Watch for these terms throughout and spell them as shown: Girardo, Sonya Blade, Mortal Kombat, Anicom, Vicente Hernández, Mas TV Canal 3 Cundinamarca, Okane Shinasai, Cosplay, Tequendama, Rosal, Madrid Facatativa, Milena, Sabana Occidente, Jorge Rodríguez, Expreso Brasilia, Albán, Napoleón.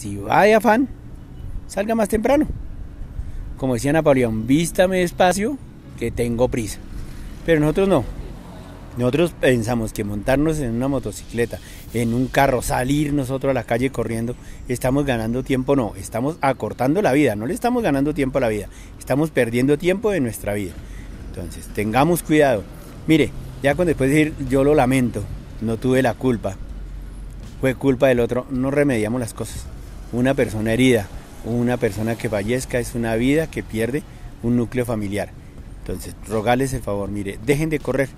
Si va de afán, salga más temprano. Como decía Napoleón, vístame despacio, que tengo prisa. Pero nosotros no. Nosotros pensamos que montarnos en una motocicleta, en un carro, salir nosotros a la calle corriendo, estamos ganando tiempo. No, estamos acortando la vida, no le estamos ganando tiempo a la vida, estamos perdiendo tiempo de nuestra vida. Entonces, tengamos cuidado. Mire, ya cuando después de decir, yo lo lamento, no tuve la culpa, fue culpa del otro, no remediamos las cosas. Una persona herida, una persona que fallezca, es una vida que pierde un núcleo familiar. Entonces, rogarles el favor, mire, dejen de correr.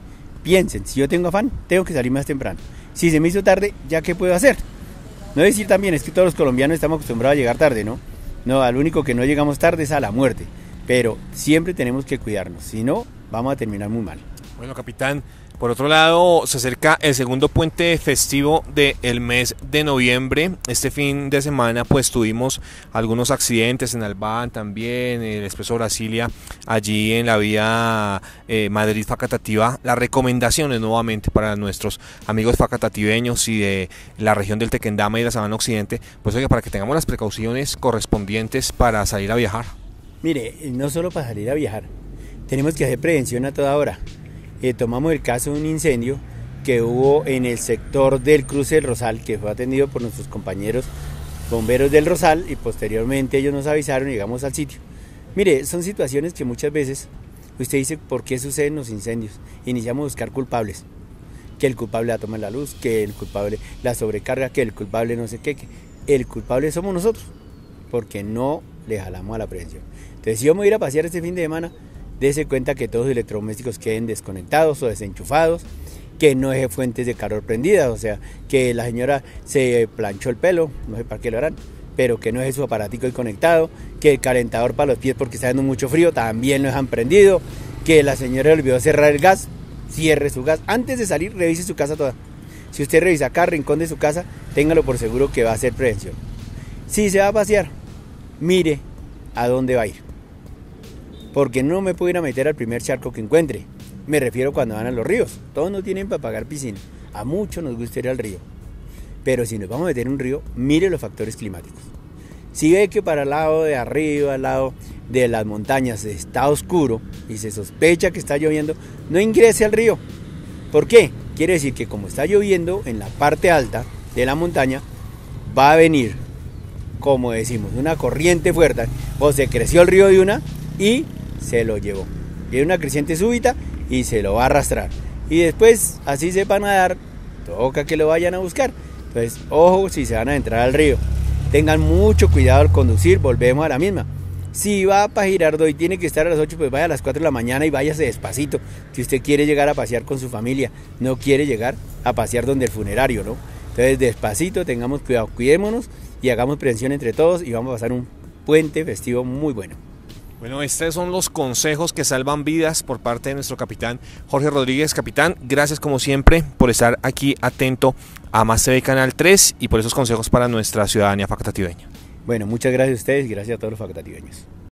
Piensen, si yo tengo afán, tengo que salir más temprano. Si se me hizo tarde, ¿ya qué puedo hacer? No decir también, es que todos los colombianos estamos acostumbrados a llegar tarde, ¿no? No, al único que no llegamos tarde es a la muerte. Pero siempre tenemos que cuidarnos, si no, vamos a terminar muy mal. Bueno, capitán, por otro lado, se acerca el segundo puente festivo del mes de noviembre. Este fin de semana, pues, tuvimos algunos accidentes en Albán también, en el Expreso Brasilia, allí en la vía Madrid Facatativa. Las recomendaciones nuevamente para nuestros amigos facatativeños y de la región del Tequendama y la Sabana Occidente, pues, oiga, para que tengamos las precauciones correspondientes para salir a viajar. Mire, no solo para salir a viajar, tenemos que hacer prevención a toda hora. Tomamos el caso de un incendio que hubo en el sector del cruce del Rosal, que fue atendido por nuestros compañeros bomberos del Rosal, y posteriormente ellos nos avisaron y llegamos al sitio. Mire, son situaciones que muchas veces usted dice, ¿por qué suceden los incendios? Iniciamos a buscar culpables, que el culpable la toma en la luz, que el culpable la sobrecarga, que el culpable no sé qué, que el culpable somos nosotros, porque no le jalamos a la prevención. Entonces, si vamos a ir a pasear este fin de semana, dése cuenta que todos los electrodomésticos queden desconectados o desenchufados, que no deje fuentes de calor prendidas, o sea, que la señora se planchó el pelo, no sé para qué lo harán, pero que no deje su aparatico ahí conectado, que el calentador para los pies porque está dando mucho frío también lo dejan prendido, que la señora olvidó cerrar el gas, cierre su gas. Antes de salir, revise su casa toda. Si usted revisa cada rincón de su casa, téngalo por seguro que va a hacer prevención. Si se va a pasear, mire a dónde va a ir, porque no me puedo ir a meter al primer charco que encuentre. Me refiero cuando van a los ríos. Todos no tienen para pagar piscina. A muchos nos gusta ir al río. Pero si nos vamos a meter en un río, mire los factores climáticos. Si ve que para el lado de arriba, al lado de las montañas, está oscuro y se sospecha que está lloviendo, no ingrese al río. ¿Por qué? Quiere decir que como está lloviendo en la parte alta de la montaña, va a venir, como decimos, una corriente fuerte. O se creció el río de una y se lo llevó. Viene una creciente súbita y se lo va a arrastrar. Y después, así sepan nadar, toca que lo vayan a buscar. Entonces, ojo si se van a entrar al río. Tengan mucho cuidado al conducir, volvemos a la misma. Si va para Girardo y tiene que estar a las 8, pues vaya a las 4 de la mañana y váyase despacito. Si usted quiere llegar a pasear con su familia, no quiere llegar a pasear donde el funerario, ¿no? Entonces, despacito, tengamos cuidado, cuidémonos y hagamos prevención entre todos y vamos a pasar un puente festivo muy bueno. Bueno, estos son los consejos que salvan vidas por parte de nuestro capitán Jorge Rodríguez. Capitán, gracias como siempre por estar aquí atento a Más TV Canal 3 y por esos consejos para nuestra ciudadanía facatativeña. Bueno, muchas gracias a ustedes y gracias a todos los facatativeños.